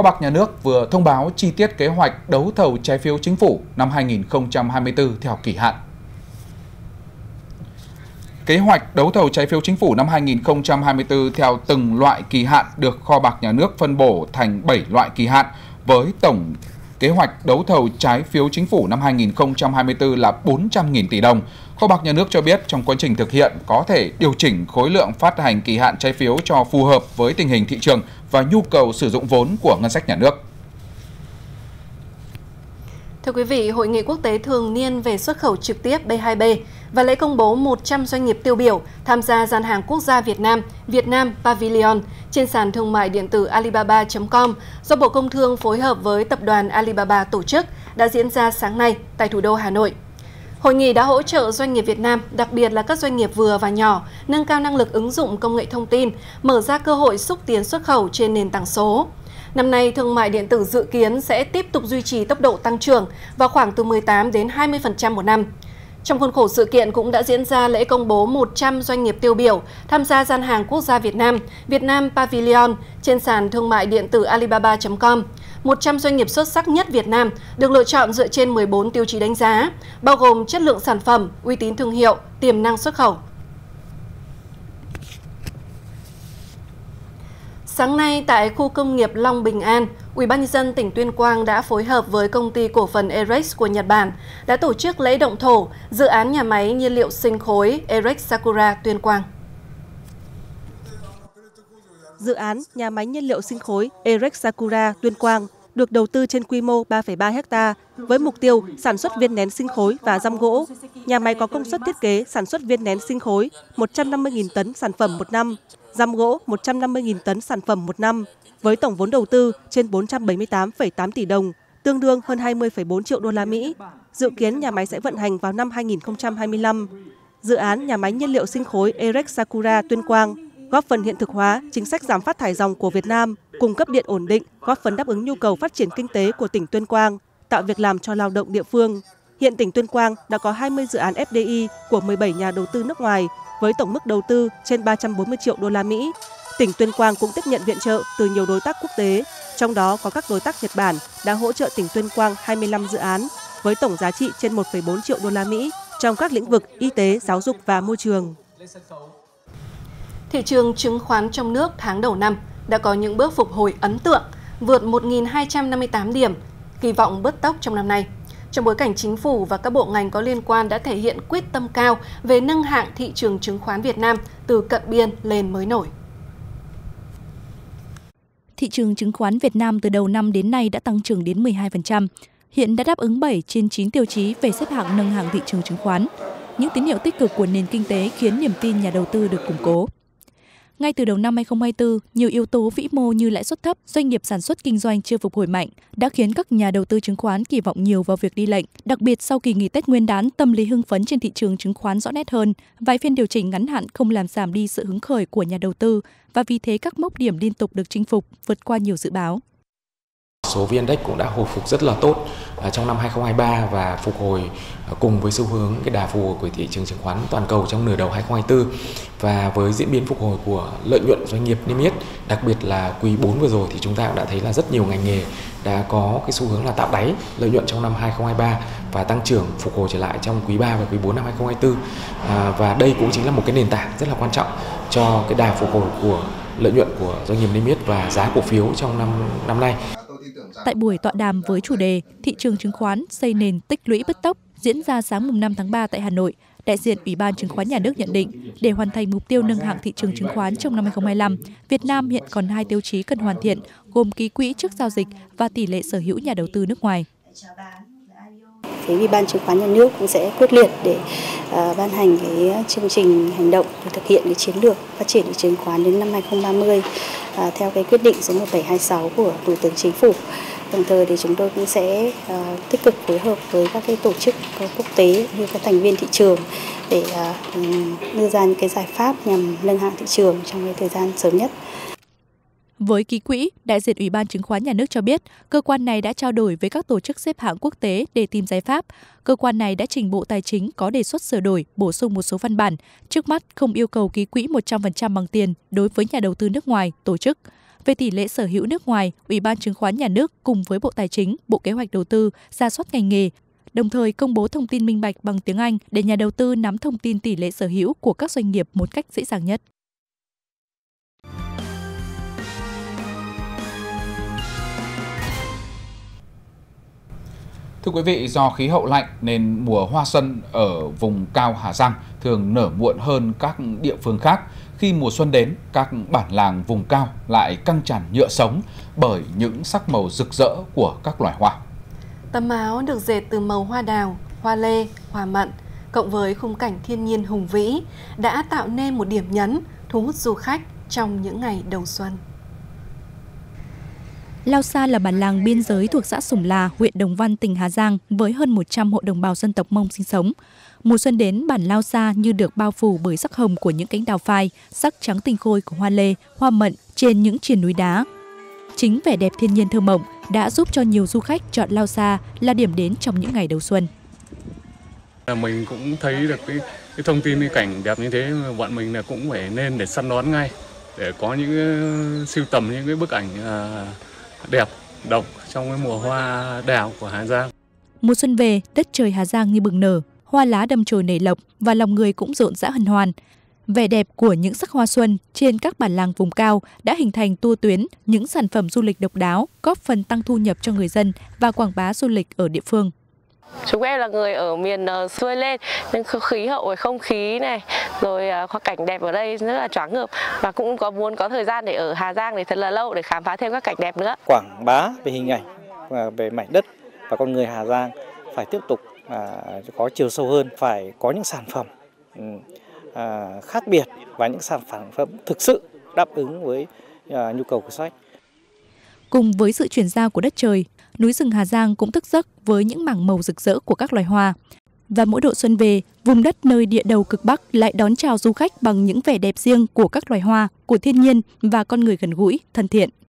Kho bạc Nhà nước vừa thông báo chi tiết kế hoạch đấu thầu trái phiếu chính phủ năm 2024 theo kỳ hạn. Kế hoạch đấu thầu trái phiếu chính phủ năm 2024 theo từng loại kỳ hạn được Kho bạc Nhà nước phân bổ thành 7 loại kỳ hạn, với tổng kế hoạch đấu thầu trái phiếu chính phủ năm 2024 là 400.000 tỷ đồng. Kho bạc Nhà nước cho biết trong quá trình thực hiện có thể điều chỉnh khối lượng phát hành kỳ hạn trái phiếu cho phù hợp với tình hình thị trường và nhu cầu sử dụng vốn của ngân sách nhà nước. Thưa quý vị, Hội nghị quốc tế thường niên về xuất khẩu trực tiếp B2B và lễ công bố 100 doanh nghiệp tiêu biểu tham gia gian hàng quốc gia Việt Nam Pavilion trên sàn thương mại điện tử Alibaba.com do Bộ Công Thương phối hợp với tập đoàn Alibaba tổ chức đã diễn ra sáng nay tại thủ đô Hà Nội. Hội nghị đã hỗ trợ doanh nghiệp Việt Nam, đặc biệt là các doanh nghiệp vừa và nhỏ, nâng cao năng lực ứng dụng công nghệ thông tin, mở ra cơ hội xúc tiến xuất khẩu trên nền tảng số. Năm nay, thương mại điện tử dự kiến sẽ tiếp tục duy trì tốc độ tăng trưởng vào khoảng từ 18 đến 20% một năm. Trong khuôn khổ sự kiện cũng đã diễn ra lễ công bố 100 doanh nghiệp tiêu biểu tham gia gian hàng quốc gia Việt Nam Pavilion trên sàn thương mại điện tử Alibaba.com. 100 doanh nghiệp xuất sắc nhất Việt Nam được lựa chọn dựa trên 14 tiêu chí đánh giá, bao gồm chất lượng sản phẩm, uy tín thương hiệu, tiềm năng xuất khẩu. Sáng nay tại khu công nghiệp Long Bình An, UBND tỉnh Tuyên Quang đã phối hợp với công ty cổ phần EREX của Nhật Bản đã tổ chức lễ động thổ dự án nhà máy nhiên liệu sinh khối EREX Sakura Tuyên Quang. Dự án nhà máy nhiên liệu sinh khối EREX Sakura Tuyên Quang được đầu tư trên quy mô 3,3 ha với mục tiêu sản xuất viên nén sinh khối và dăm gỗ. Nhà máy có công suất thiết kế sản xuất viên nén sinh khối 150.000 tấn sản phẩm một năm, dăm gỗ 150.000 tấn sản phẩm một năm, với tổng vốn đầu tư trên 478,8 tỷ đồng, tương đương hơn 20,4 triệu đô la Mỹ. Dự kiến nhà máy sẽ vận hành vào năm 2025. Dự án nhà máy nhiên liệu sinh khối EREX Sakura Tuyên Quang góp phần hiện thực hóa chính sách giảm phát thải ròng của Việt Nam, cung cấp điện ổn định, góp phần đáp ứng nhu cầu phát triển kinh tế của tỉnh Tuyên Quang, tạo việc làm cho lao động địa phương. Hiện tỉnh Tuyên Quang đã có 20 dự án FDI của 17 nhà đầu tư nước ngoài với tổng mức đầu tư trên 340 triệu đô la Mỹ. Tỉnh Tuyên Quang cũng tiếp nhận viện trợ từ nhiều đối tác quốc tế, trong đó có các đối tác Nhật Bản đã hỗ trợ tỉnh Tuyên Quang 25 dự án với tổng giá trị trên 1,4 triệu đô la Mỹ trong các lĩnh vực y tế, giáo dục và môi trường. Thị trường chứng khoán trong nước tháng đầu năm đã có những bước phục hồi ấn tượng, vượt 1.258 điểm, kỳ vọng bứt tốc trong năm nay. Trong bối cảnh chính phủ và các bộ ngành có liên quan đã thể hiện quyết tâm cao về nâng hạng thị trường chứng khoán Việt Nam từ cận biên lên mới nổi. Thị trường chứng khoán Việt Nam từ đầu năm đến nay đã tăng trưởng đến 12%, hiện đã đáp ứng 7 trên 9 tiêu chí về xếp hạng nâng hạng thị trường chứng khoán. Những tín hiệu tích cực của nền kinh tế khiến niềm tin nhà đầu tư được củng cố. Ngay từ đầu năm 2024, nhiều yếu tố vĩ mô như lãi suất thấp, doanh nghiệp sản xuất kinh doanh chưa phục hồi mạnh đã khiến các nhà đầu tư chứng khoán kỳ vọng nhiều vào việc đi lệnh. Đặc biệt sau kỳ nghỉ Tết Nguyên đán, tâm lý hưng phấn trên thị trường chứng khoán rõ nét hơn. Vài phiên điều chỉnh ngắn hạn không làm giảm đi sự hứng khởi của nhà đầu tư và vì thế các mốc điểm liên tục được chinh phục, vượt qua nhiều dự báo. Số VN-Index cũng đã hồi phục rất là tốt trong năm 2023 và phục hồi cùng với xu hướng cái đà phục hồi của thị trường chứng khoán toàn cầu trong nửa đầu 2024 và với diễn biến phục hồi của lợi nhuận doanh nghiệp niêm yết, đặc biệt là quý 4 vừa rồi thì chúng ta cũng đã thấy là rất nhiều ngành nghề đã có cái xu hướng là tạo đáy lợi nhuận trong năm 2023 và tăng trưởng phục hồi trở lại trong quý 3 và quý 4 năm 2024 và đây cũng chính là một cái nền tảng rất là quan trọng cho cái đà phục hồi của lợi nhuận của doanh nghiệp niêm yết và giá cổ phiếu trong năm nay. Tại buổi tọa đàm với chủ đề Thị trường chứng khoán xây nền tích lũy bứt tốc diễn ra sáng mùng 5 tháng 3 tại Hà Nội, đại diện Ủy ban Chứng khoán Nhà nước nhận định để hoàn thành mục tiêu nâng hạng thị trường chứng khoán trong năm 2025, Việt Nam hiện còn 2 tiêu chí cần hoàn thiện, gồm ký quỹ trước giao dịch và tỷ lệ sở hữu nhà đầu tư nước ngoài. Ủy ban Chứng khoán Nhà nước cũng sẽ quyết liệt để ban hành cái chương trình hành động để thực hiện cái chiến lược phát triển thị trường chứng khoán đến năm 2030 theo cái quyết định số 1726 của Thủ tướng Chính phủ. Đồng thời thì chúng tôi cũng sẽ tích cực phối hợp với các cái tổ chức quốc tế như các thành viên thị trường để đưa ra những cái giải pháp nhằm nâng hạng thị trường trong cái thời gian sớm nhất. Với ký quỹ, đại diện Ủy ban Chứng khoán Nhà nước cho biết, cơ quan này đã trao đổi với các tổ chức xếp hạng quốc tế để tìm giải pháp. Cơ quan này đã trình Bộ Tài chính có đề xuất sửa đổi, bổ sung một số văn bản, trước mắt không yêu cầu ký quỹ 100% bằng tiền đối với nhà đầu tư nước ngoài, tổ chức. Về tỷ lệ sở hữu nước ngoài, Ủy ban Chứng khoán Nhà nước cùng với Bộ Tài chính, Bộ Kế hoạch Đầu tư rà soát ngành nghề, đồng thời công bố thông tin minh bạch bằng tiếng Anh để nhà đầu tư nắm thông tin tỷ lệ sở hữu của các doanh nghiệp một cách dễ dàng nhất. Thưa quý vị, do khí hậu lạnh nên mùa hoa xuân ở vùng cao Hà Giang thường nở muộn hơn các địa phương khác. Khi mùa xuân đến, các bản làng vùng cao lại căng tràn nhựa sống bởi những sắc màu rực rỡ của các loài hoa. Tấm áo được dệt từ màu hoa đào, hoa lê, hoa mận, cộng với khung cảnh thiên nhiên hùng vĩ đã tạo nên một điểm nhấn thu hút du khách trong những ngày đầu xuân. Lao Sa là bản làng biên giới thuộc xã Sùng Là, huyện Đồng Văn, tỉnh Hà Giang với hơn 100 hộ đồng bào dân tộc Mông sinh sống. Mùa xuân đến, bản Lao Sa như được bao phủ bởi sắc hồng của những cánh đào phai, sắc trắng tinh khôi của hoa lê, hoa mận trên những triền núi đá. Chính vẻ đẹp thiên nhiên thơ mộng đã giúp cho nhiều du khách chọn Lao Sa là điểm đến trong những ngày đầu xuân. Mình cũng thấy được cái thông tin, cái cảnh đẹp như thế, bọn mình là cũng phải nên để săn đón ngay để có những sưu tầm những cái bức ảnh đẹp độc trong cái mùa hoa đào của Hà Giang. Mùa xuân về, đất trời Hà Giang như bừng nở, hoa lá đâm chồi nảy lộc và lòng người cũng rộn rã hân hoan. Vẻ đẹp của những sắc hoa xuân trên các bản làng vùng cao đã hình thành tua tuyến những sản phẩm du lịch độc đáo, góp phần tăng thu nhập cho người dân và quảng bá du lịch ở địa phương. Chúng em là người ở miền xuôi lên nên khí hậu, không khí này rồi khoa cảnh đẹp ở đây rất là choáng ngợp, và cũng muốn có thời gian để ở Hà Giang để thật là lâu để khám phá thêm các cảnh đẹp nữa. Quảng bá về hình ảnh và về mảnh đất và con người Hà Giang phải tiếp tục có chiều sâu hơn, phải có những sản phẩm khác biệt và những sản phẩm thực sự đáp ứng với nhu cầu của sách. Cùng với sự chuyển giao của đất trời, núi rừng Hà Giang cũng thức giấc với những mảng màu rực rỡ của các loài hoa. Và mỗi độ xuân về, vùng đất nơi địa đầu cực Bắc lại đón chào du khách bằng những vẻ đẹp riêng của các loài hoa, của thiên nhiên và con người gần gũi, thân thiện.